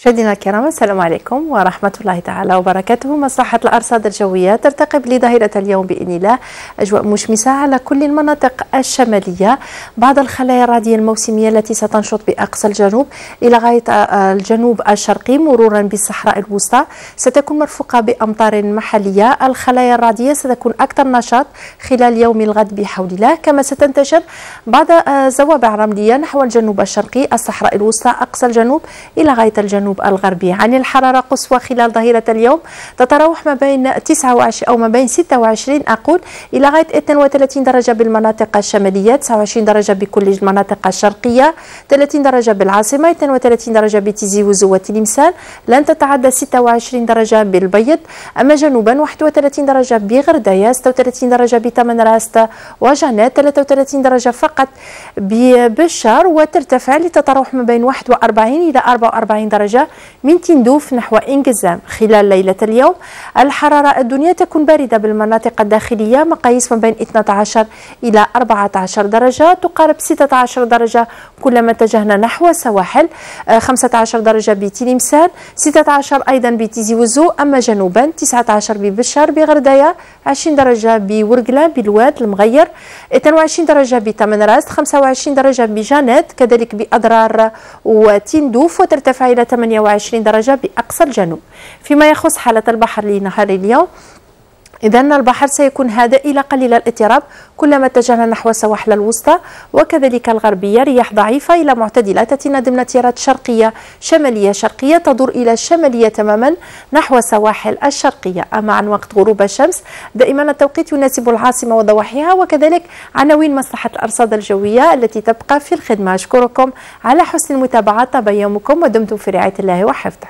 مشاهدينا الكرام، السلام عليكم ورحمة الله تعالى وبركاته. مصلحة الأرصاد الجوية ترتقب لظاهرة اليوم بإذن الله أجواء مشمسة على كل المناطق الشمالية. بعض الخلايا الرعدية الموسمية التي ستنشط بأقصى الجنوب إلى غاية الجنوب الشرقي مرورا بالصحراء الوسطى ستكون مرفقة بأمطار محلية. الخلايا الرعدية ستكون أكثر نشاط خلال يوم الغد بحول الله، كما ستنتشر بعض زوابع رملية نحو الجنوب الشرقي، الصحراء الوسطى، أقصى الجنوب إلى غاية الجنوب الغربي. عن الحرارة قصوى خلال ظهيرة اليوم تتراوح ما بين 29 أو ما بين 26 أقول إلى غاية 32 درجة بالمناطق الشمالية، 29 درجة بكل المناطق الشرقية، 30 درجة بالعاصمة، 32 درجة بتيزي وزو وتلمسان، لن تتعدى 26 درجة بالبيض. أما جنوبا 31 درجة بغردايا، 36 درجة بتمن راست وجنات، 33 درجة فقط ببشار، وترتفع لتتراوح ما بين 41 إلى 44 درجة من تندوف نحو إنجزام. خلال ليلة اليوم الحرارة الدنيا تكون باردة بالمناطق الداخلية، مقاييس ما بين 12 إلى 14 درجة، تقارب 16 درجة كلما اتجهنا نحو السواحل، 15 درجة بتلمسان، 16 أيضا بتيزي وزو. أما جنوبا 19 ببشار بغردايا، 20 درجة بورقلة بالواد المغير، 22 درجة بتمن راست، 25 درجة بجانات، كذلك بأدرار وتندوف، وترتفع إلى 28 درجة بأقصى الجنوب. فيما يخص حالة البحر لنهار اليوم، إذا البحر سيكون هادئ إلى قليل الاضطراب كلما اتجهنا نحو السواحل الوسطى وكذلك الغربية، رياح ضعيفة إلى معتدلة تأتينا ضمن تيارات شرقية شمالية شرقية تدور إلى الشمالية تماما نحو السواحل الشرقية. أما عن وقت غروب الشمس دائما التوقيت يناسب العاصمة وضواحيها، وكذلك عناوين مصلحة الأرصاد الجوية التي تبقى في الخدمة. أشكركم على حسن المتابعة، طاب يومكم ودمتم في رعاية الله وحفظه.